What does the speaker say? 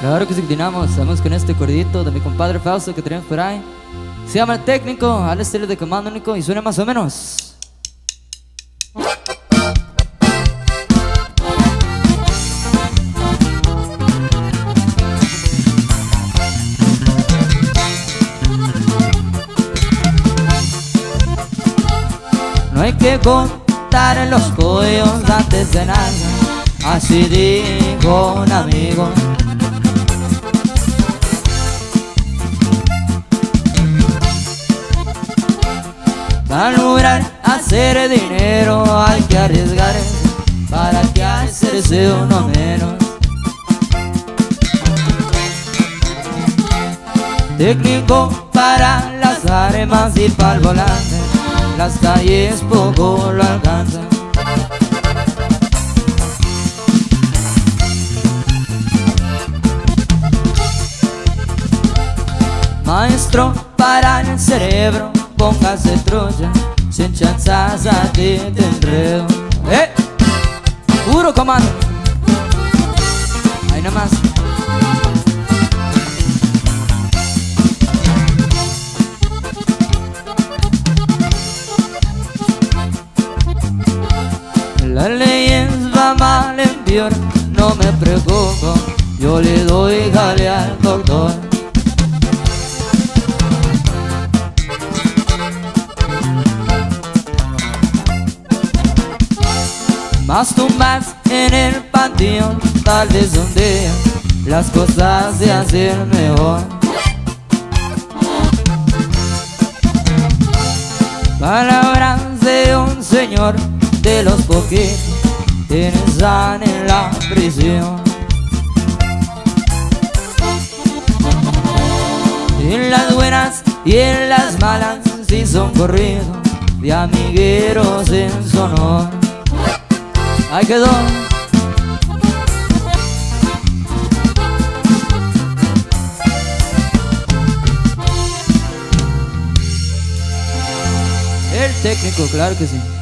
Claro que sí, continuamos. Estamos con este cordito de mi compadre Fausto que tenemos por ahí. Se llama El Técnico, al estilo de Comando Único, y suena más o menos. No hay que contar en los pollos antes de nada, así dijo un amigo. Para lograr hacer dinero hay que arriesgarse, para que hacerse uno menos. Técnico para las armas y para el volante, las calles poco lo alcanzan. Maestro para el cerebro, póngase trucha, sin chanzas a ti te enredo. ¡Eh! ¡Puro comando! Ahí nomás. La leyenda va mal en peor, no me preocupo, yo le doy jale al doctor. Más tumbas en el panteón, tal vez un día las cosas se hacen mejor. Palabras de un señor, de los poquitos que están en la prisión. En las buenas y en las malas, si son corridos de amigueros en su honor. Ahí quedó. El técnico, claro que sí.